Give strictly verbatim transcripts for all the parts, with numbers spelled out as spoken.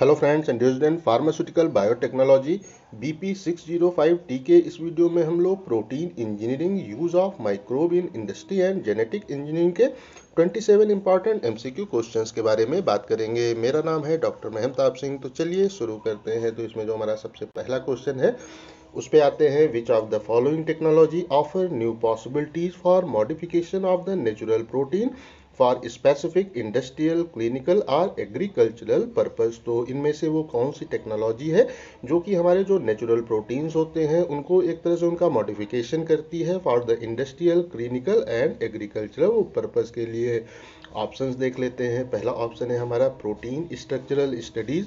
Hello friends and student, pharmaceutical biotechnology B P six zero five T के इस video में हम लोग protein engineering, use of microbe in industry and genetic engineering के सत्ताईस important MCQ questions के बारे में बात करेंगे। मेरा नाम है डॉक्टर मेहमताब सिंह। तो चलिए शुरू करते हैं। तो इसमें जो हमारा सबसे पहला क्वेश्चन है उस पे आते हैं, which of the following technology offer new possibilities for modification of the natural protein for specific industrial, clinical और एग्रीकल्चरल पर्पस। तो इनमें से वो कौन सी टेक्नोलॉजी है जो कि हमारे जो नेचुरल प्रोटीन्स होते हैं उनको एक तरह से उनका मॉडिफिकेशन करती है for the industrial, clinical and agricultural purpose के लिए। ऑप्शंस देख लेते हैं। पहला ऑप्शन है हमारा प्रोटीन स्ट्रक्चरल स्टडीज़,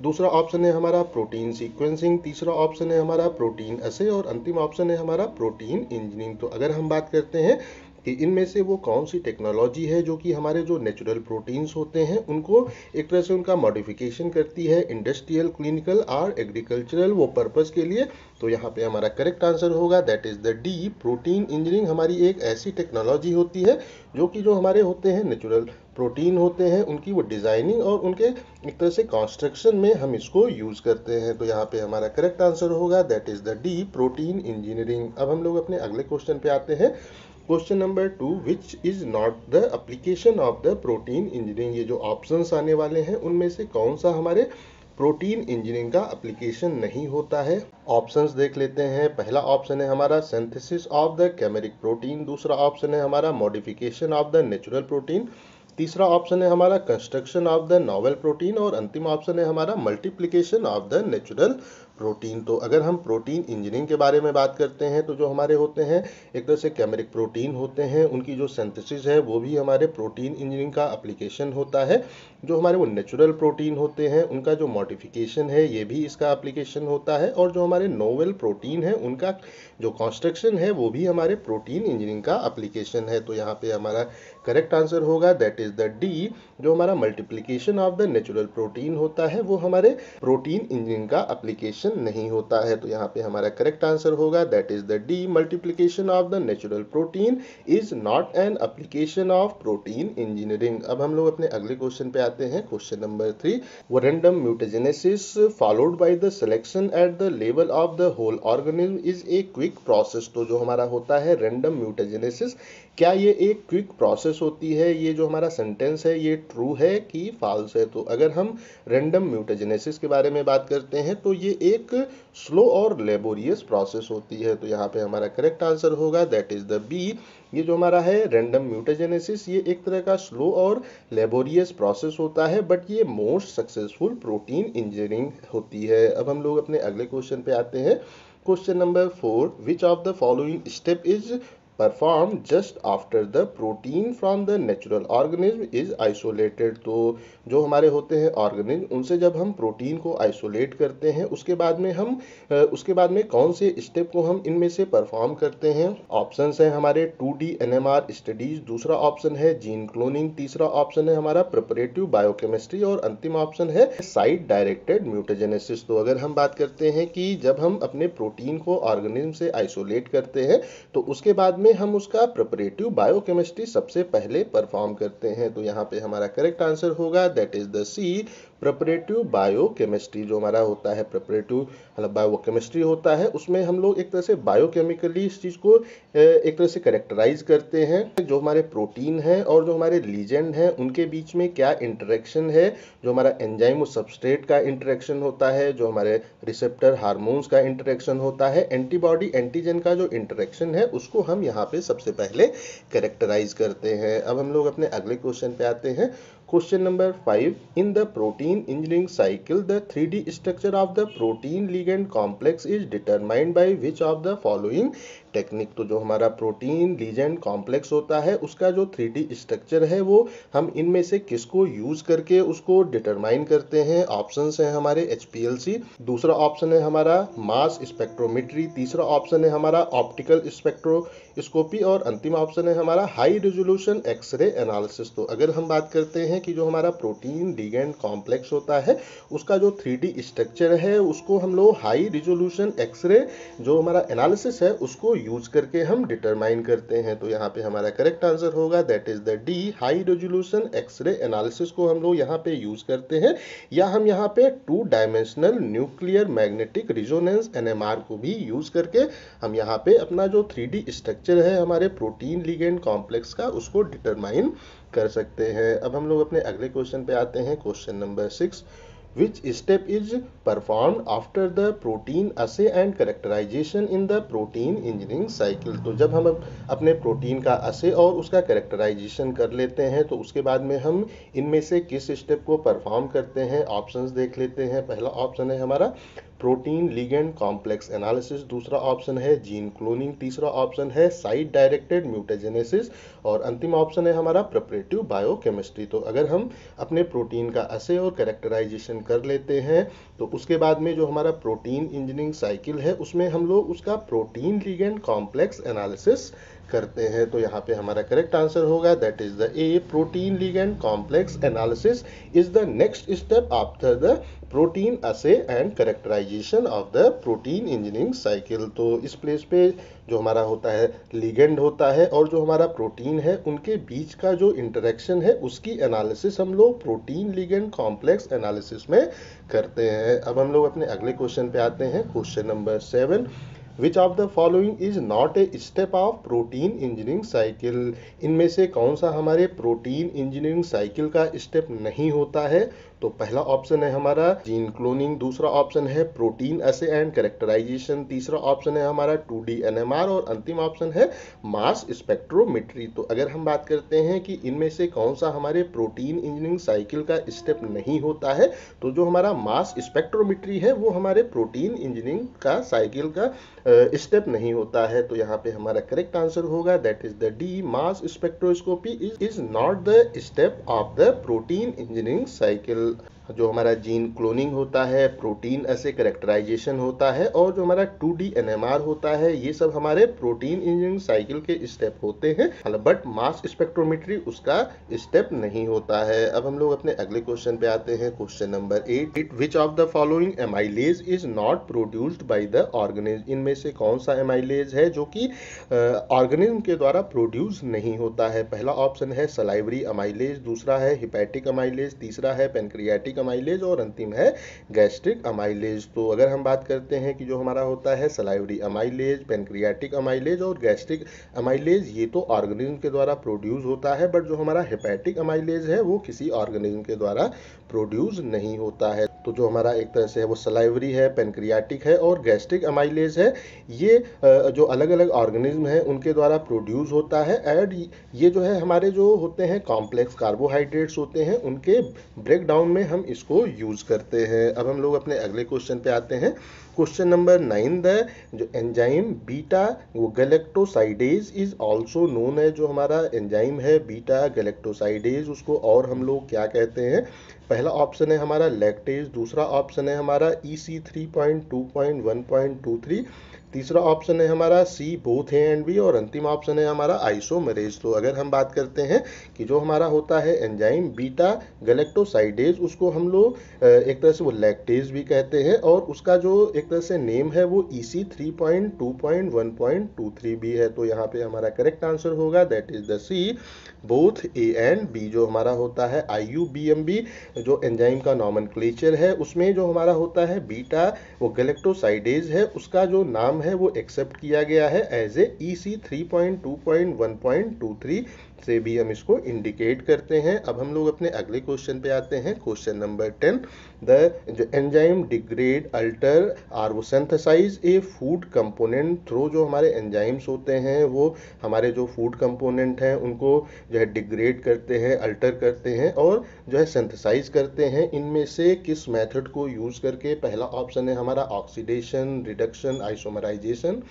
दूसरा ऑप्शन है हमारा प्रोटीन सीक्वेंसिंग, तीसरा ऑप्शन है हमारा प्रोटीन असे और अंतिम ऑप्शन है हमारा प्रोटीन इंजीनियरिंग। तो अगर हम बात करते हैं कि इनमें से वो कौन सी टेक्नोलॉजी है जो कि हमारे जो नेचुरल प्रोटीन्स होते हैं उनको एक तरह से उनका मॉडिफिकेशन करती है इंडस्ट्रियल, क्लिनिकल और एग्रीकल्चरल वो पर्पस के लिए, तो यहाँ पे हमारा करेक्ट आंसर होगा that is the D. Protein engineering हमारी एक ऐसी टेक्नोलॉजी होती है जो कि जो हमारे होते हैं नेचुरल प्रोटीन होते हैं उनकी वो डिज़ाइनिंग और उनके एक तरह से कंस्ट्रक्शन में हम इसको यूज़ करते हैं। तो यहाँ पे हमारा करेक्ट आंसर होगा that is the D, protein engineering. अब हम लोग अपने अगले क्वेश्चन पे आते हैं। Question number two, which is not the application of the protein engineering. ये जो ऑप्शंस आने वाले हैं उनमें से कौन सा हमारे प्रोटीन इंजीनियरिंग का एप्लीकेशन नहीं होता है। ऑप्शंस देख लेते हैं। पहला ऑप्शन है हमारा synthesis of the chimeric protein, दूसरा ऑप्शन है हमारा modification of the natural protein, तीसरा ऑप्शन है हमारा construction of the novel protein और अंतिम ऑप्शन है हमारा multiplication of the natural protein. तो अगर हम प्रोटीन इंजीनियरिंग के बारे में बात करते हैं तो जो हमारे होते हैं एक तरह से कैमेरिक प्रोटीन होते हैं उनकी जो सिंथेसिस है वो भी हमारे प्रोटीन इंजीनियरिंग का एप्लीकेशन होता है। जो हमारे वो नेचुरल प्रोटीन होते हैं उनका जो मॉडिफिकेशन है ये भी इसका एप्लीकेशन होता है और जो हमारे नोवेल प्रोटीन है उनका जो कंस्ट्रक्शन है वो भी हमारे प्रोटीन इंजीनियरिंग का एप्लीकेशन है। तो यहाँ पे हमारा करेक्ट आंसर होगा दैट इज़ द डी। जो हमारा multiplication of the natural protein होता है वो हमारे प्रोटीन इंजीनियरिंग का एप्लीकेशन नहीं होता है। तो यहाँ पे हमारा करेक्ट आंसर होगा that is the D, multiplication of the natural protein is not an application of protein engineering. अब हम लोग अपने अगले क्वेश्चन पे आते हैं। Question number three, random mutagenesis followed by the selection at the level of the whole organism is a quick process. तो जो हमारा होता है रैंडम म्यूटाजेनेसिस, क्या ये एक क्विक प्रोसेस होती है? ये जो हमारा सेंटेंस है ये ट्रू है कि फॉल्स है? तो अगर हम रैंडम म्यूटाजेनेसिस के बारे में बात करते हैं तो ये एक स्लो और लेबोरियस प्रोसेस होती है। तो यहाँ पे हमारा करेक्ट आंसर होगा दैट इज द बी। ये जो हमारा है रैंडम म्यूटाजेनेसिस ये एक तरह का स्लो और लेबोरियस प्रोसेस होता है, बट ये मोस्ट सक्सेसफुल प्रोटीन इंजीनियरिंग होती है। अब हम लोग अपने अगले क्वेश्चन पे आते हैं। Question number four, which of the following step is perform just after the protein from the natural organism is isolated. तो जो हमारे होते हैं ऑर्गेनिज्म उनसे जब हम प्रोटीन को आइसोलेट करते हैं उसके बाद में हम उसके बाद में कौन से स्टेप को हम इनमें से परफॉर्म करते हैं। ऑप्शंस हैं हमारे two D N M R studies, दूसरा ऑप्शन है जीन क्लोनिंग, तीसरा ऑप्शन है हमारा प्रिपरेटिव बायोकेमिस्ट्री और अंतिम ऑप्शन है साइट डायरेक्टेड म्यूटाजेनेसिस। तो अगर हम बात करते हैं कि जब हम अपने प्रोटीन को ऑर्गेनिज्म से आइसोलेट करते हैं तो उसके बाद में हम उसका प्रिपरेटिव बायोकेमिस्ट्री सबसे पहले परफॉर्म करते हैं। तो यहाँ पे हमारा करेक्ट आंसर होगा that is the C, preparative biochemistry. जो हमारा होता है प्रिपरेटिव मतलब बायोकेमिस्ट्री होता है उसमें हम लोग एक तरह से बायोकेमिकली इस चीज़ को एक तरह से कैरेक्टराइज करते हैं जो हमारे प्रोटीन है और जो हमारे लीजेंड हैं उनके बीच में क्या इंटरेक्शन है। जो हमारा एंजाइम और सबस्ट्रेट का इंटरेक्शन होता है, जो हमारे रिसेप्टर हार्मोन्स का इंटरेक्शन होता है, एंटीबॉडी एंटीजन का जो इंटरेक्शन है उसको हम यहाँ पे सबसे पहले कैरेक्टराइज करते हैं। अब हम लोग अपने अगले क्वेश्चन पे आते हैं। Question number five, in the protein engineering cycle the three D structure of the protein ligand complex is determined by which of the following technique. तो जो हमारा प्रोटीन लिगेंड कॉम्प्लेक्स होता है उसका जो थ्री डी स्ट्रक्चर है वो हम इनमें से किसको यूज करके उसको डिटरमाइन करते हैं। ऑप्शंस हैं हमारे एच पी एल सी, दूसरा ऑप्शन है हमारा मास स्पेक्ट्रोमेट्री, तीसरा ऑप्शन है हमारा ऑप्टिकल स्पेक्ट्रोस्कोपी और अंतिम ऑप्शन है हमारा हाई रेजोल्यूशन एक्सरे एनालिसिस। तो अगर हम बात करते हैं कि जो हमारा प्रोटीन लिगेंड कॉम्प्लेक्स होता है उसका जो थ्री डी स्ट्रक्चर है उसको हम लोग हाई रेजोल्यूशन एक्सरे जो हमारा एनालिसिस है उसको यूज करके हम डिटरमाइन करते हैं। तो यहाँ पे हमारा करेक्ट आंसर होगा that is the D, high resolution x ray analysis को हम लोग यहाँ पे यूज करते हैं, या हम यहाँ पे two dimensional nuclear magnetic resonance NMR को भी यूज करके हम यहाँ पे अपना जो थ्री डी स्ट्रक्चर है हमारे प्रोटीन लिगेंड कॉम्प्लेक्स का उसको डिटरमाइन कर सकते हैं। अब हम लोग अपने अगले क्वेश्चन पे आते हैं, question number six, Which step is performed after the protein assay and characterization in the protein engineering cycle? तो जब हम अपने प्रोटीन का assay और उसका characterization कर लेते हैं तो उसके बाद में हम इनमें से किस स्टेप को परफॉर्म करते हैं, ऑप्शंस देख लेते हैं। पहला ऑप्शन है हमारा प्रोटीन लिगेंड कॉम्प्लेक्स एनालिसिस, दूसरा ऑप्शन है जीन क्लोनिंग, तीसरा ऑप्शन है साइट डायरेक्टेड म्यूटाजेनेसिस और अंतिम ऑप्शन है हमारा प्रिपरेटिव बायोकेमिस्ट्री। तो अगर हम अपने प्रोटीन का असे और कैरेक्टराइजेशन कर लेते हैं तो उसके बाद में जो हमारा प्रोटीन इंजीनियरिंग साइकिल है उसमें हम लोग उसका प्रोटीन लिगेंड कॉम्प्लेक्स एनालिसिस करते हैं। तो यहाँ पे हमारा करेक्ट आंसर होगा that is the A, protein ligand complex analysis is the next step after the protein assay and characterization of the protein engineering cycle. तो इस प्लेस पे जो हमारा होता है लिगेंड होता है और जो हमारा प्रोटीन है उनके बीच का जो इंटरेक्शन है उसकी एनालिसिस हम लोग प्रोटीन लिगेंड कॉम्प्लेक्स एनालिसिस में करते हैं। अब हम लोग अपने अगले क्वेश्चन पे आते हैं, question number seven, Which of the following is not a step of protein engineering cycle? इनमें से कौन सा हमारे प्रोटीन इंजीनियरिंग साइकिल का स्टेप नहीं होता है? तो पहला ऑप्शन है हमारा जीन क्लोनिंग, दूसरा ऑप्शन है प्रोटीन असे एंड कैरेक्टराइजेशन, तीसरा ऑप्शन है हमारा two D N M R और अंतिम ऑप्शन है मास स्पेक्ट्रोमेट्री। तो अगर हम बात करते हैं कि इनमें से कौन सा हमारे प्रोटीन इंजीनियरिंग साइकिल का स्टेप नहीं होता है, तो जो हमारा मास स्पेक्ट्रोमेट्री है वो हमारे प्रोटीन इंजीनियरिंग का साइकिल का स्टेप नहीं होता है। तो यहाँ पे हमारा करेक्ट आंसर होगा that is the D, mass spectroscopy is is not the step of the protein engineering cycle. जो हमारा जीन क्लोनिंग होता है, प्रोटीन ऐसे कैरेक्टराइजेशन होता है और जो हमारा two D N M R होता है, ये सब हमारे प्रोटीन इंजीनियरिंग साइकिल के स्टेप होते हैं, बट मास स्पेक्ट्रोमेट्री उसका स्टेप नहीं होता है। अब हम लोग अपने अगले क्वेश्चन पे आते हैं, question number eight, it which of the following amylase is not produced by the organism? इनमें से कौन सा एमाइलेज है जो कि ऑर्गेनिज्म के द्वारा प्रोड्यूस नहीं होता है? पहला ऑप्शन है सलाइवरी एमाइलेज, दूसरा है हिपैटिक एमाइलेज, तीसरा है पेनक्रियाटिक एमाइलेज और अंतिम है गैस्ट्रिक एमाइलेज। तो अगर हम बात करते हैं कि जो हमारा होता है सलाइवरी एमाइलेज, पेनक्रियाटिक एमाइलेज और गैस्ट्रिक एमाइलेज, ये तो ऑर्गेनिज्म के द्वारा प्रोड्यूस होता है, बट जो हमारा हेपेटिक एमाइलेज है वो किसी ऑर्गेनिज्म के द्वारा प्रोड्यूस नहीं होता है। तो जो हमारा एक तरह से है वो सलाइवरी है, पेनक्रियाटिक है और गैस्ट्रिक एमाइलेज है, ये जो अलग अलग ऑर्गेनिज्म है उनके द्वारा प्रोड्यूस होता है एंड ये जो है हमारे जो होते हैं कॉम्प्लेक्स कार्बोहाइड्रेट्स होते हैं उनके ब्रेकडाउन में हम इसको यूज करते हैं। अब हम लोग अपने अगले क्वेश्चन पे आते हैं, क्वेश्चन नंबर नाइन, द जो एंजाइम बीटा वो गैलेक्टोसाइडेज इज ऑल्सो नोन है। जो हमारा एंजाइम है बीटा गैलेक्टोसाइडेज उसको और हम लोग क्या कहते हैं? पहला ऑप्शन है हमारा लैक्टेज, दूसरा ऑप्शन है हमारा E C three point two point one point two three, तीसरा ऑप्शन है हमारा C both A and B और अंतिम ऑप्शन है हमारा आइसोमरेज। तो अगर हम बात करते हैं कि जो हमारा होता है एंजाइम बीटा गैलेक्टोसाइडेज उसको हम लोग एक तरह से वो लैक्टेज भी कहते हैं और उसका जो एक तरह से नेम है वो E C three point two point one point two three भी है। तो यहाँ पे हमारा करेक्ट आंसर होगा that is the C both A and B. जो हमारा होता है I U B M B जो एंजाइम का नॉमेनक्लेचर है उसमें जो हमारा होता है बीटा वो गैलेक्टोसाइडेज है उसका जो नाम है वो एक्सेप्ट किया गया है as a E C three point two point one point two three से भी हम इसको इंडिकेट करते हैं। अब हम लोग अपने अगले क्वेश्चन पे आते हैं, क्वेश्चन नंबर टेन, द जो एंजाइम डिग्रेड अल्टर आर वो synthesize a food component through. जो हमारे एंजाइम्स होते हैं वो हमारे जो फूड कंपोनेंट हैं उनको जो है डिग्रेड करते हैं, अल्टर करते हैं और जो है सिंथेसाइज करते हैं। इनमें से किस मेथड को यूज करके? पहला ऑप्शन है हमारा ऑक्सीडेशन, रिडक्शन, आइसोमराइजेशन,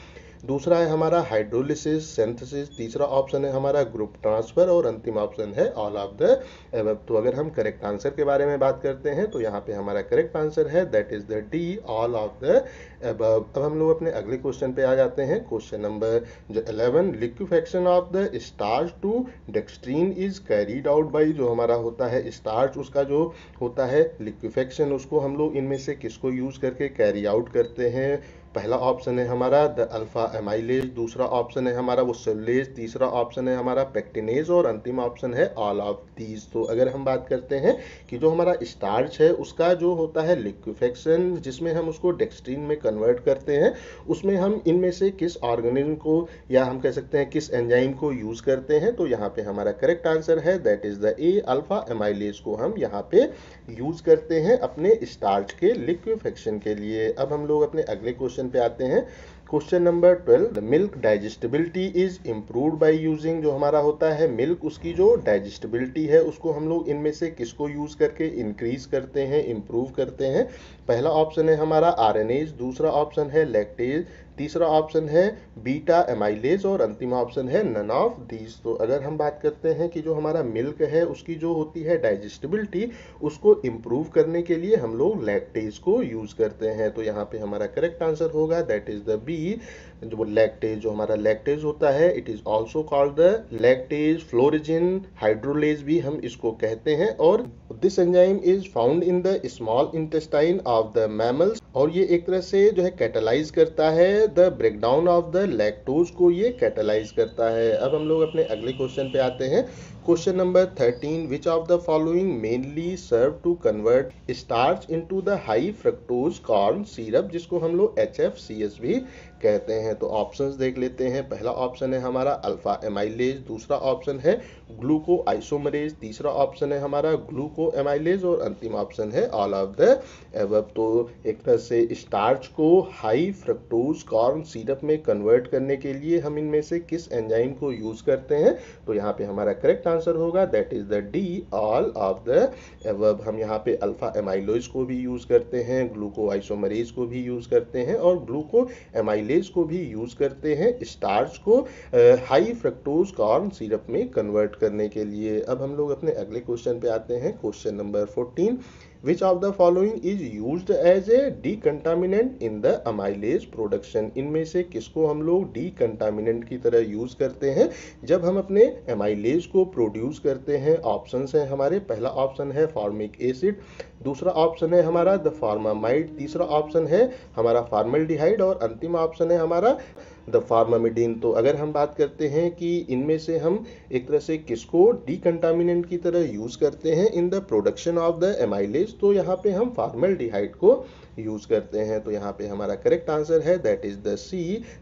दूसरा है हमारा हाइड्रोलिसिस, सिंथेसिस, तीसरा ऑप्शन है हमारा ग्रुप ट्रांसफर और अंतिम ऑप्शन है ऑल ऑफ द एबव। तो अगर हम करेक्ट आंसर के बारे में बात करते हैं तो यहाँ पे हमारा करेक्ट आंसर है that is the D, all of the above. अब हम लोग अपने अगले क्वेश्चन पे आ जाते हैं, क्वेश्चन नंबर जो eleven, liquefaction of the starch to dextrin is carried out by. जो हमारा होता है स्टार्च उसका जो होता है लिक्विफेक्शन उसको हम लोग इनमें से किसको यूज करके कैरी आउट करते हैं? पहला ऑप्शन है हमारा द अल्फा एमाइलेज, दूसरा ऑप्शन है हमारा वो सेलुलेज, तीसरा ऑप्शन है हमारा पेक्टिनेज और अंतिम ऑप्शन है ऑल ऑफ दीज। तो अगर हम बात करते हैं कि जो हमारा स्टार्च है उसका जो होता है लिक्विफेक्शन, जिसमें हम उसको डेक्सट्रीन में कन्वर्ट करते हैं, उसमें हम इनमें से किस ऑर्गेनिज्म को या हम कह सकते हैं किस एंजाइम को यूज करते हैं। तो यहाँ पे हमारा करेक्ट आंसर है that is the A alpha amylase को हम यहाँ पे यूज करते हैं अपने स्टार्च के लिक्विफेक्शन के लिए। अब हम लोग अपने अगले क्वेश्चन पे आते हैं। Question number twelve, the milk digestibility is improved by using, जो हमारा होता है मिल्क उसकी जो डाइजेस्टिबिलिटी है उसको हम लोग इनमें से किसको यूज करके इंक्रीज करते हैं, इम्प्रूव करते हैं। पहला ऑप्शन है हमारा आरएनएज, दूसरा ऑप्शन है लैक्टेज, तीसरा ऑप्शन है बीटा एमाइलेज और अंतिम ऑप्शन है नन ऑफ दीज। तो अगर हम बात करते हैं कि जो हमारा मिल्क है उसकी जो होती है डाइजेस्टिबिलिटी उसको इम्प्रूव करने के लिए हम लोग लैक्टेज को यूज करते हैं। तो यहाँ पे हमारा करेक्ट आंसर होगा दैट इज द बी जो लैक्टेज, जो हमारा लैक्टेज होता है it is also called the lactase phlorizin hydrolase भी हम इसको कहते हैं। और this enzyme is found in the small intestine of the mammals और ये एक तरह से जो है कैटालाइज करता है the breakdown of the lactose को, ये कैटालाइज करता है। अब हम लोग अपने अगले क्वेश्चन पे आते हैं। Question number thirteen, which of the following mainly serve to convert starch into the high fructose corn syrup, जिसको हम लोग एच एफ सी एस भी कहते हैं। तो ऑप्शंस देख लेते हैं। पहला ऑप्शन है हमारा अल्फा एमाइलेज, दूसरा ऑप्शन है ग्लूको आइसोमरेज, तीसरा ऑप्शन है हमारा ग्लूको एमाइलेज और अंतिम ऑप्शन है ऑल ऑफ द एबव। तो एक तरह से स्टार्च को हाई फ्रक्टोज कॉर्न सिरप में कन्वर्ट करने के लिए हम इनमें से किस एंजाइम को यूज करते हैं। तो यहाँ पे हमारा करेक्ट आंसर होगा that is the D all of the above. हम यहाँ पे अल्फा एमाइलोज को भी यूज करते हैं, ग्लूको आइसोमरेज को भी यूज करते हैं और ग्लूको एमाइलेज को भी यूज करते हैं स्टार्च को हाई फ्रक्टोज कॉर्न सिरप में कन्वर्ट करने के लिए। अब हम लोग अपने अगले क्वेश्चन पे आते हैं। Question number fourteen, Which of the following is used as a decontaminant in the amylase production? इनमें से किसको हम लोग decontaminant की तरह यूज करते हैं जब हम अपने amylase को प्रोड्यूस करते हैं। ऑप्शंस हैं हमारे, पहला ऑप्शन है फॉर्मिक एसिड, दूसरा ऑप्शन है हमारा द फार्मामाइड, तीसरा ऑप्शन है हमारा फार्मल्डिहाइड और अंतिम ऑप्शन है हमारा द फार्मामिडीन। तो अगर हम बात करते हैं कि इनमें से हम एक तरह से किसको डिकंटामिनेंट की तरह यूज करते हैं in the production of the amylase, तो यहाँ पे हम फार्मल्डिहाइड को यूज करते हैं। तो यहाँ पे हमारा करेक्ट आंसर है that is the C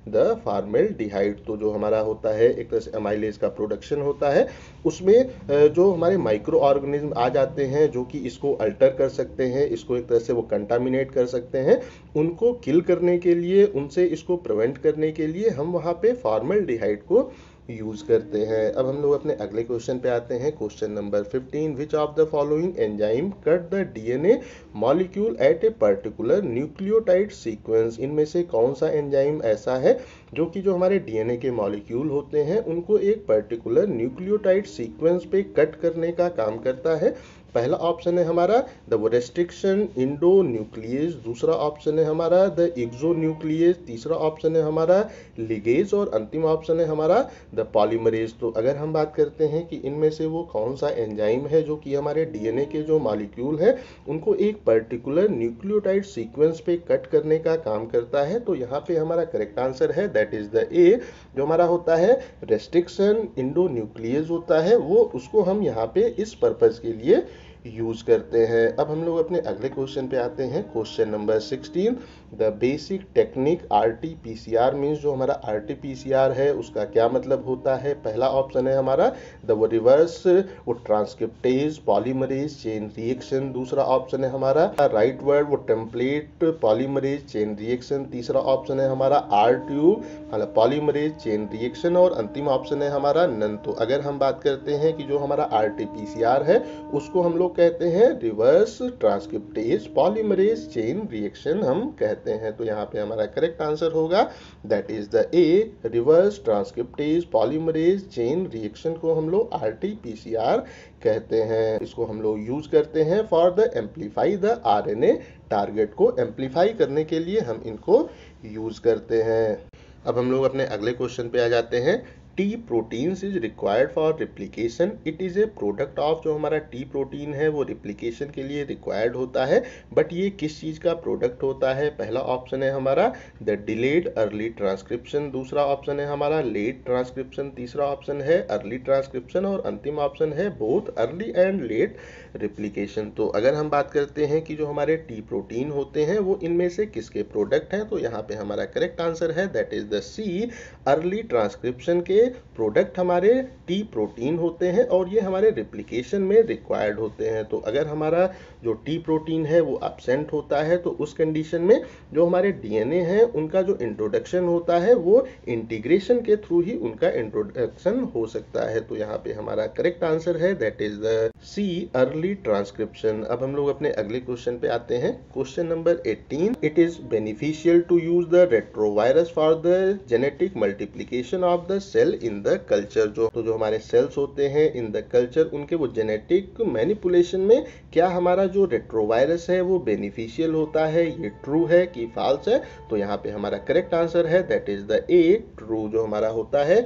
the formaldehyde. तो जो हमारा होता है एक तरह से एमाइलेज का प्रोडक्शन होता है उसमें जो हमारे माइक्रो ऑर्गेनिज्म आ जाते हैं जो कि इसको अल्टर कर सकते हैं, इसको एक तरह से वो कंटामिनेट कर सकते हैं, उनको किल करने के लिए, उनसे इसको प्रिवेंट करने के लिए हम वहाँ पे फार्मल्डिहाइड को यूज करते हैं। अब हम लोग अपने अगले क्वेश्चन पे आते हैं। Question number fifteen, which of the following enzyme cut the DNA molecule at a particular nucleotide sequence. इनमें से कौन सा एंजाइम ऐसा है जो कि जो हमारे डीएनए के मॉलिक्यूल होते हैं उनको एक पर्टिकुलर न्यूक्लियोटाइड सीक्वेंस पे कट करने का काम करता है। पहला ऑप्शन है हमारा द रेस्ट्रिक्शन इंडो न्यूक्लियस, दूसरा ऑप्शन है हमारा द एक्सो न्यूक्लियस, तीसरा ऑप्शन है हमारा लिगेज और अंतिम ऑप्शन है हमारा द पॉलीमरेज। तो अगर हम बात करते हैं कि इनमें से वो कौन सा एंजाइम है जो कि हमारे डीएनए के जो मॉलिक्यूल है उनको एक पर्टिकुलर न्यूक्लियोटाइड सीक्वेंस पे कट करने का काम करता है, तो यहाँ पे हमारा करेक्ट आंसर है दैट इज द ए जो हमारा होता है रेस्ट्रिक्शन इंडो न्यूक्लियस होता है, वो उसको हम यहाँ पे इस पर्पज के लिए यूज करते हैं। अब हम लोग अपने अगले क्वेश्चन पे आते हैं। Question number sixteen, the basic technique R T P C R means जो हमारा R T P C R है उसका क्या मतलब होता है। पहला ऑप्शन है हमारा द वो रिवर्स वो ट्रांसक्रिप्टेज पॉलीमरेज चेन रिएक्शन, दूसरा ऑप्शन है हमारा राइट वर्ड वो टेम्पलेट पॉलीमरेज चेन रिएक्शन, तीसरा ऑप्शन है हमारा आर ट्यूब मतलब पॉलीमरेज चेन रिएक्शन और अंतिम ऑप्शन है हमारा नन। तो अगर हम बात करते हैं कि जो हमारा R T P C R है उसको हम लोग कहते हैं reverse transcriptase polymerase chain reaction हम कहते हैं। तो यहाँ पे हमारा करेक्ट आंसर होगा that is the A reverse transcriptase polymerase chain reaction को हम लोग R T P C R कहते हैं। इसको हम लोग यूज करते हैं for the amplify the R N A target को एम्प्लीफाई करने के लिए हम इनको यूज करते हैं। अब हम लोग अपने अगले क्वेश्चन पे आ जाते हैं। T proteins is required for replication. It is a product of, जो हमारा टी प्रोटीन है वो रिप्लिकेशन के लिए रिक्वायर्ड होता है, बट ये किस चीज़ का प्रोडक्ट होता है. पहला ऑप्शन है हमारा द डिलेड अर्ली ट्रांसक्रिप्शन, दूसरा ऑप्शन है हमारा लेट ट्रांसक्रिप्शन, तीसरा ऑप्शन है अर्ली ट्रांसक्रिप्शन और अंतिम ऑप्शन है both early and late replication. तो अगर हम बात करते हैं कि जो हमारे टी प्रोटीन होते हैं वो इनमें से किसके प्रोडक्ट हैं, तो यहाँ पे हमारा करेक्ट आंसर है that is the C, early transcription के प्रोडक्ट हमारे टी प्रोटीन होते हैं और ये हमारे रिप्लिकेशन में रिक्वायर्ड होते हैं. तो अगर हमारा जो टी प्रोटीन है वो एब्सेंट होता है तो उस कंडीशन में जो हमारे डीएनए हैं उनका जो इंट्रोडक्शन होता है वो इंटीग्रेशन के थ्रू ही उनका इंट्रोडक्शन हो सकता है. तो यहाँ पे हमारा करेक्ट आंसर है that is the C, early transcription. अब हम लोग अपने अगले क्वेश्चन पे आते हैं. Question number eighteen, it is beneficial to use the retrovirus for the genetic multiplication of the cell in the culture. जो तो जो हमारे सेल्स होते हैं इन द कल्चर उनके वो जेनेटिक मैनिपुलेशन में क्या हमारा जो रेट्रोवायरस है वो बेनिफिशियल होता है, ये ट्रू है कि फाल्स है. तो यहाँ पे हमारा करेक्ट आंसर है that is the A, true. जो हमारा होता है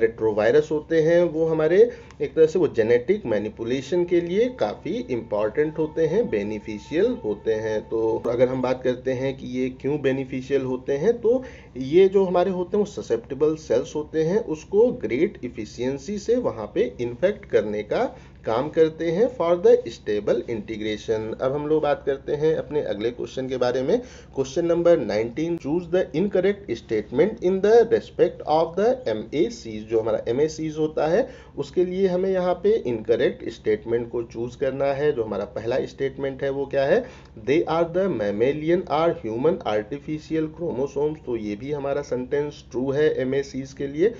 रेट्रोवायरस होते हैं वो हमारे एक तरह से वो जेनेटिक मैनिपुलेशन के लिए काफ़ी इंपॉर्टेंट होते हैं, बेनिफिशियल होते हैं. तो अगर हम बात करते हैं कि ये क्यों बेनिफिशियल होते हैं, तो ये जो हमारे होते हैं वो ससेप्टेबल सेल्स होते हैं उसको ग्रेट इफिशियंसी से वहाँ पे इन्फेक्ट करने का काम करते हैं फॉर द स्टेबल इंटीग्रेशन. अब हम लोग बात करते हैं अपने अगले क्वेश्चन के बारे में. Question number nineteen, choose the incorrect statement in the respect of the MACs. जो हमारा एमएसीज होता है उसके लिए हमें यहाँ पे इनकरेक्ट स्टेटमेंट को चूज करना है. जो हमारा पहला स्टेटमेंट है वो क्या है, they are the mammalian or human artificial chromosomes. तो ये भी हमारा सेंटेंस ट्रू है एमएसीज के लिए.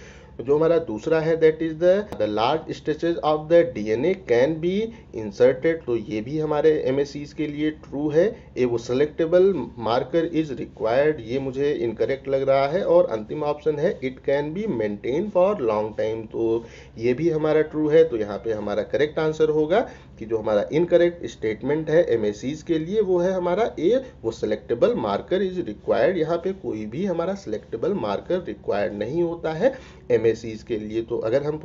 जो हमारा दूसरा है that is the large stretches of the DNA can be inserted. तो ये भी हमारे एमएसीज के लिए ट्रू है. ए वो सेलेक्टेबल मार्कर इज रिक्वायर्ड, ये मुझे इनकरेक्ट लग रहा है. और अंतिम ऑप्शन है it can be maintain for long time. तो ये भी हमारा ट्रू है. तो यहाँ पे हमारा करेक्ट आंसर होगा कि जो हमारा इनकरेक्ट स्टेटमेंट है एमएसीज के लिए वो है हमारा ए, वो सेलेक्टेबल मार्कर इज रिक्वायर्ड. यहाँ पे कोई भी हमारा सेलेक्टेबल मार्कर रिक्वायर्ड नहीं होता है एमएसीज के लिए. तो अगर हम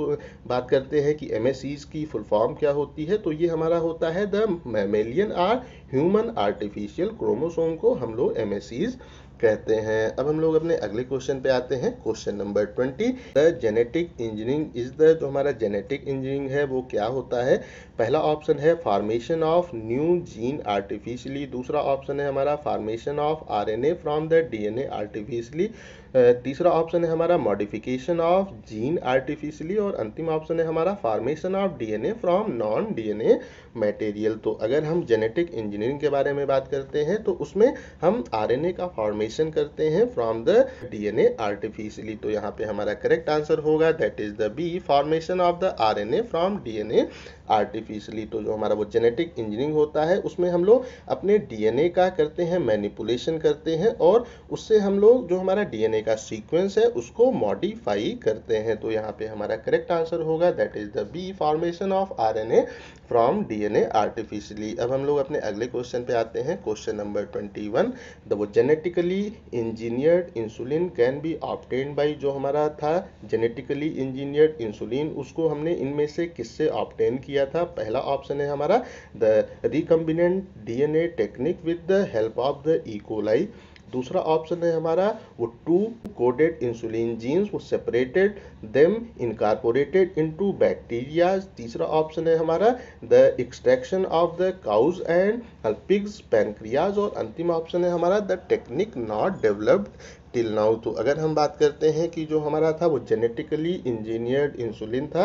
बात करते हैं कि एमएसीज की फुल फॉर्म क्या होती है, तो ये हमारा होता है the mammalian or human artificial chromosome, को हम लोग एमएसीज कहते हैं. अब हम लोग अपने अगले क्वेश्चन पे आते हैं. Question number twenty, the genetic engineering is the. जो हमारा जेनेटिक इंजीनियरिंग है वो क्या होता है. पहला ऑप्शन है formation of new gene artificially, दूसरा ऑप्शन है हमारा formation of RNA from the DNA artificially, तीसरा ऑप्शन है हमारा मॉडिफिकेशन ऑफ जीन आर्टिफिशियली और अंतिम ऑप्शन है हमारा formation of DNA from non DNA material. तो अगर हम जेनेटिक इंजीनियरिंग के बारे में बात करते हैं तो उसमें हम आरएनए का फॉर्मेशन करते हैं फ्रॉम द डीएनए आर्टिफिशियली. तो यहाँ पे हमारा करेक्ट आंसर होगा that is the B, formation of the RNA from DNA artificially. तो जो हमारा वो जेनेटिक इंजीनियरिंग होता है उसमें हम लोग अपने डीएनए का करते हैं मैनिपुलेशन करते हैं और उससे हम लोग जो हमारा डीएनए का सीक्वेंस है उसको मॉडिफाई करते हैं. तो यहाँ पे हमारा करेक्ट आंसर होगा that is the B, formation of RNA from DNA artificially. अब हम लोग अपने अगले क्वेश्चन पे आते हैं. Question number twenty one, the वो genetically engineered insulin can be obtain by. जो हमारा था जेनेटिकली इंजीनियर्ड इंसुलिन उसको हमने इनमें से किससे ऑब्टेन किया था. पहला ऑप्शन है हमारा the recombinant DNA technique with the help of the E coli, दूसरा ऑप्शन है हमारा वो टू कोडेड इंसुलिन जीन्स वो separated them incorporated into bacteria, तीसरा ऑप्शन है हमारा the extraction of the cows and pigs pancreas और अंतिम ऑप्शन है हमारा the technique not developed till now. तो अगर हम बात करते हैं कि जो हमारा था वो जेनेटिकली इंजीनियर्ड इंसुलिन था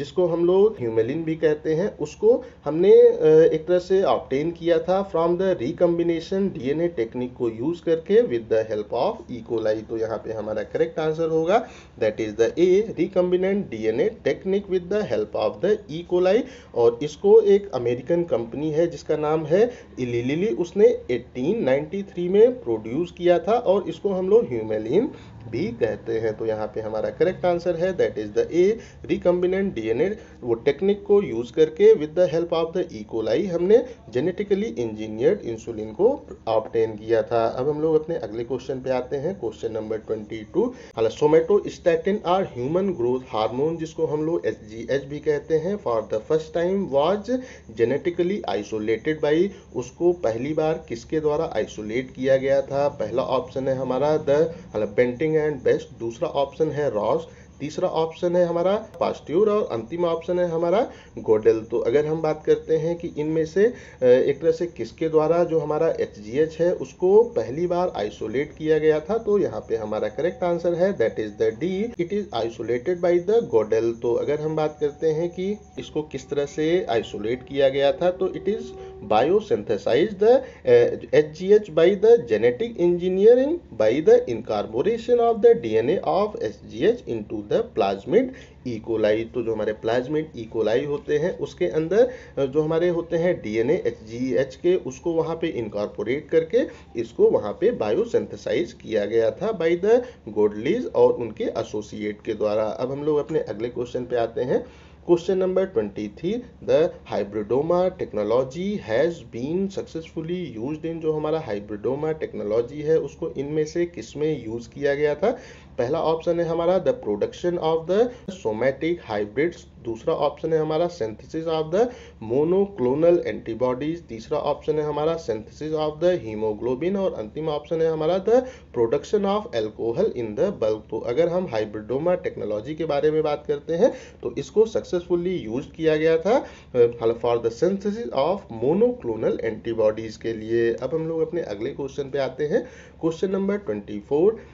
जिसको हम लोग ह्यूमुलिन भी कहते हैं, उसको हमने एक तरह से ऑब्टेन किया था from the recombination DNA technique को यूज़ करके with the help of E coli. तो यहाँ पे हमारा करेक्ट आंसर होगा that is the A, recombinant DNA technique with the help of the E coli. और इसको एक अमेरिकन कंपनी है जिसका नाम है इली लिली, उसने एटीन नाइन्टी थ्री में प्रोड्यूस किया था और इसको हम लोग ह्यूमेलिन बी कहते हैं। तो यहाँ पे हमारा करेक्ट आंसर है that is the A recombinant DNA. वो टेक्निक को यूज करके with the help of the E coli हमने जेनेटिकली इंजीनियर्ड इंसुलिन को ऑब्टेन किया था। अब हम लोग अपने अगले क्वेश्चन पे आते हैं, क्वेश्चन नंबर बाईस। हालांकि somatostatin or human growth hormone जिसको हम लोग एच जी एच भी कहते हैं for the first time was genetically isolated by, उसको पहली बार किसके द्वारा आइसोलेट किया गया था। पहला ऑप्शन है हमारा द बेंटिंग एंड बेस्ट, दूसरा ऑप्शन है रॉस, तीसरा ऑप्शन है हमारा पास्ट्यूर और अंतिम ऑप्शन है हमारा गोडेल। तो अगर हम बात करते हैं कि इनमें से एक तरह से किसके द्वारा जो हमारा एच जी एच है उसको पहली बार आइसोलेट किया गया था, तो यहाँ पे हमारा करेक्ट आंसर है that is the D, it is isolated by the Goeddel. तो अगर हम बात करते हैं कि इसको किस तरह से आइसोलेट किया गया था, तो it is biosynthesise the H G H by the genetic engineering by the incorporation of the DNA of H G H into the plasmid E coli. तो जो हमारे प्लाज्मिड इकोलाई होते हैं उसके अंदर जो हमारे होते हैं डीएनए एच जी एच के, उसको वहां पे इनकॉर्पोरेट करके इसको वहां पे बायोसिंथेसाइज किया गया था बाय द गोडलीज और उनके एसोसिएट के द्वारा। अब हम लोग अपने अगले क्वेश्चन पे आते हैं, क्वेश्चन नंबर तेईस। The hybridoma technology has been successfully used in, जो हमारा हाइब्रिडोमा टेक्नोलॉजी है उसको इनमें से किसमें यूज किया गया था। पहला ऑप्शन है हमारा the production of the somatic hybrids, दूसरा ऑप्शन है हमारा synthesis of the monoclonal antibodies, तीसरा ऑप्शन है हमारा सिंथेसिस ऑफ द हीमोग्लोबिन और अंतिम ऑप्शन है हमारा the production of alcohol in the bulk. तो अगर हम हाइब्रिडोमा टेक्नोलॉजी के बारे में बात करते हैं तो इसको सक्सेसफुली यूज किया गया था for the synthesis of monoclonal antibodies के लिए। अब हम लोग अपने अगले क्वेश्चन पे आते हैं, क्वेश्चन नंबर चौबीस।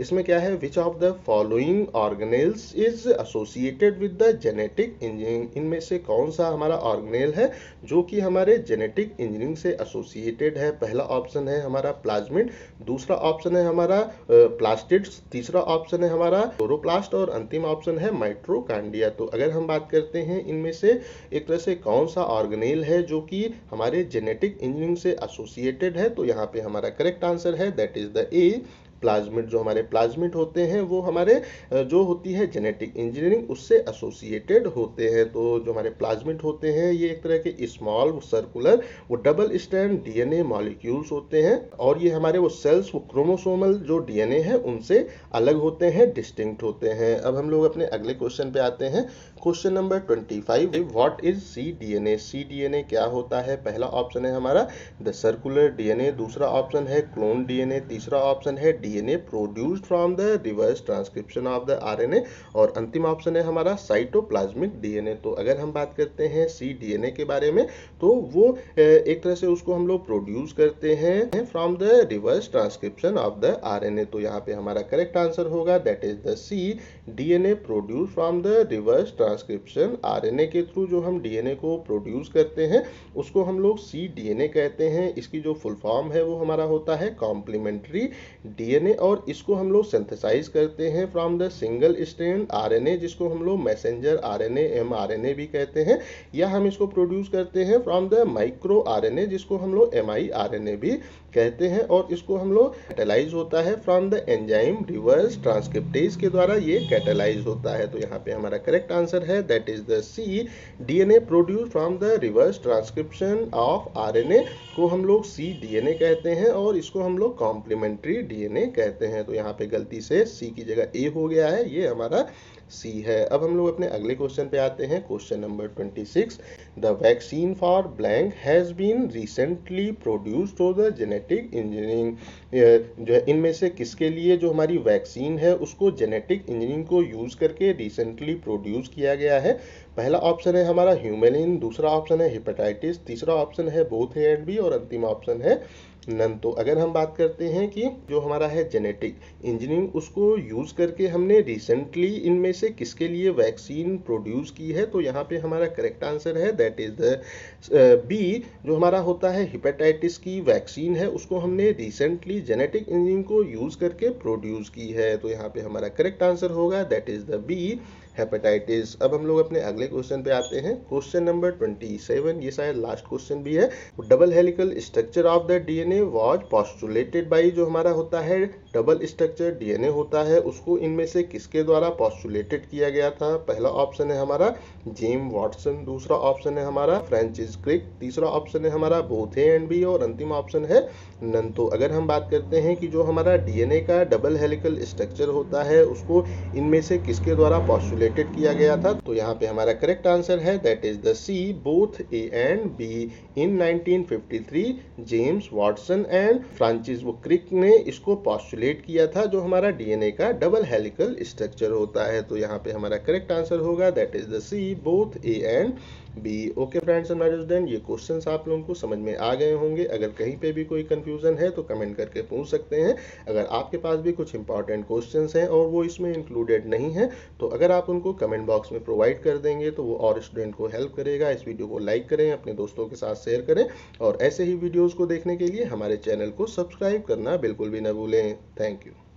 इसमें क्या है, which of the following organelles is associated with the genetic engineering. इनमें से कौन सा हमारा ऑर्गेनेल है जो कि हमारे जेनेटिक इंजीनियरिंग से एसोसिएटेड है। पहला ऑप्शन है हमारा प्लाज्मिड, दूसरा ऑप्शन है हमारा प्लास्टिड्स, तीसरा ऑप्शन है हमारा क्लोरोप्लास्ट और अंतिम ऑप्शन है माइट्रोकांडिया। तो अगर हम बात करते हैं इनमें से एक तरह से कौन सा ऑर्गेनेल है जो कि हमारे जेनेटिक इंजीनियरिंग से एसोसिएटेड है, तो यहाँ पे हमारा करेक्ट आंसर है that is the A plasmid. जो हमारे प्लाज्मिड होते हैं वो हमारे जो होती है जेनेटिक इंजीनियरिंग उससे एसोसिएटेड होते हैं। तो जो हमारे प्लाज्मिड होते हैं ये एक तरह के स्मॉल सर्कुलर वो डबल स्ट्रैंड डीएनए मॉलिक्यूल्स होते हैं और ये हमारे वो सेल्स वो क्रोमोसोमल जो डीएनए है उनसे अलग होते हैं, डिस्टिंक्ट होते हैं। अब हम लोग अपने अगले क्वेश्चन पे आते हैं, क्वेश्चन नंबर पच्चीस। What is C D N A. C D N A क्या होता है। पहला ऑप्शन है हमारा द सर्कुलर डीएनए, दूसरा ऑप्शन है क्लोन डीएनए, तीसरा ऑप्शन है DNA produced from the reverse transcription of the RNA और अंतिम ऑप्शन है हमारा साइटोप्लाज्मिक डीएनए। तो अगर हम बात करते हैं सी डी एन ए के बारे में तो वो एक तरह से उसको हम लोग प्रोड्यूस करते हैं from the reverse transcription of the RNA. तो यहाँ पे हमारा करेक्ट आंसर होगा that is the C, DNA produce from the reverse transcription. RNA के थ्रू जो हम डीएनए को प्रोड्यूस करते हैं उसको हम लोग सी डी एन ए कहते हैं। इसकी जो फुल फॉर्म है वो हमारा होता है कॉम्प्लीमेंट्री डीएनए और इसको हम लोग सिंथेसाइज करते हैं from the single strand RNA जिसको हम लोग मैसेंजर आरएनए एमआरएनए भी कहते हैं, या हम इसको प्रोड्यूस करते हैं फ्रॉम द माइक्रो आरएनए जिसको हम लोग एमआईआरएनए भी कहते हैं और इसको हम लोग कैटेलाइज होता है from the enzyme reverse transcriptase के द्वारा ये कैटेलाइज होता है। तो यहाँ पे हमारा करेक्ट आंसर है that is the C, DNA produce from the reverse transcription of RNA को हम लोग सी डी एन ए कहते हैं और इसको हम लोग कॉम्प्लीमेंट्री डीएनए कहते हैं। तो यहाँ पे गलती से सी की जगह ए हो गया है, ये हमारा सी है। अब हम लोग अपने अगले क्वेश्चन पे आते हैं, क्वेश्चन नंबर छब्बीस। The vaccine for blank has been recently produced through the genetic engineering. जो है इनमें से किसके लिए जो हमारी वैक्सीन है उसको जेनेटिक इंजीनियरिंग को यूज करके रिसेंटली प्रोड्यूस किया गया है। पहला ऑप्शन है हमारा ह्यूमेलिन, दूसरा ऑप्शन है हेपेटाइटिस, तीसरा ऑप्शन है बोथ ए एंड बी और अंतिम ऑप्शन है नन। तो अगर हम बात करते हैं कि जो हमारा है जेनेटिक इंजीनियरिंग उसको यूज करके हमने रिसेंटली इनमें से किसके लिए वैक्सीन प्रोड्यूस की है, तो यहाँ पे हमारा करेक्ट आंसर है दैट इज द बी, जो हमारा होता है हेपेटाइटिस की वैक्सीन है उसको हमने रिसेंटली जेनेटिक इंजीनियरिंग को यूज करके प्रोड्यूस की है। तो यहाँ पे हमारा करेक्ट आंसर होगा that is the B, hepatitis. अब हम लोग अपने अगले क्वेश्चन पे आते हैं, क्वेश्चन नंबर सत्ताईस। ये शायद लास्ट क्वेश्चन भी है। Double helical structure of the DNA was postulated by, जो हमारा होता है डबल स्ट्रक्चर डीएनए होता है उसको इनमें से किसके द्वारा पॉस्टुलेटेड किया गया था। पहला ऑप्शन है हमारा जेम वाटसन, दूसरा ऑप्शन है हमारा फ्रांसिस क्रिक, तीसरा ऑप्शन है हमारा बोथे एंड बी और अंतिम ऑप्शन है नंतो। अगर हम बात करते हैं कि जो हमारा डीएनए का डबल हेलिकल स्ट्रक्चर होता है उसको इनमें से किसके द्वारा पॉस्टुलेटेड किया गया था, तो यहाँ पे हमारा करेक्ट आंसर है that is the C, both A and B. In nineteen fifty three James Watson and Francis Crick ने इसको पॉस्टुलेट किया था जो हमारा डीएनए का डबल हेलिकल स्ट्रक्चर होता है। तो यहाँ पे हमारा करेक्ट आंसर होगा that is the C, both A and B. Okay friends and student, ये क्वेश्चंस आप लोगों को समझ में आ गए होंगे। अगर कहीं पे भी कोई कंफ्यूजन है तो कमेंट करके पूछ सकते हैं। अगर आपके पास भी कुछ इंपॉर्टेंट क्वेश्चंस हैं और वो इसमें इंक्लूडेड नहीं है तो अगर आप उनको कमेंट बॉक्स में प्रोवाइड कर देंगे तो वो और स्टूडेंट को हेल्प करेगा। इस वीडियो को लाइक करें, अपने दोस्तों के साथ शेयर करें और ऐसे ही वीडियोज़ को देखने के लिए हमारे चैनल को सब्सक्राइब करना बिल्कुल भी न भूलें। Thank you.